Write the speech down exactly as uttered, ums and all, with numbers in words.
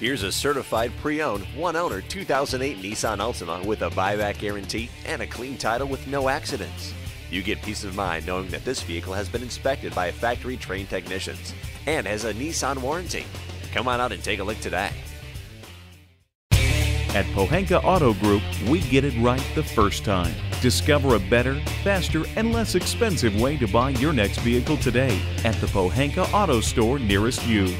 Here's a certified pre-owned, one-owner two thousand eight Nissan Altima with a buyback guarantee and a clean title with no accidents. You get peace of mind knowing that this vehicle has been inspected by factory-trained technicians and has a Nissan warranty. Come on out and take a look today. At Pohanka Auto Group, we get it right the first time. Discover a better, faster, and less expensive way to buy your next vehicle today at the Pohanka Auto Store nearest you.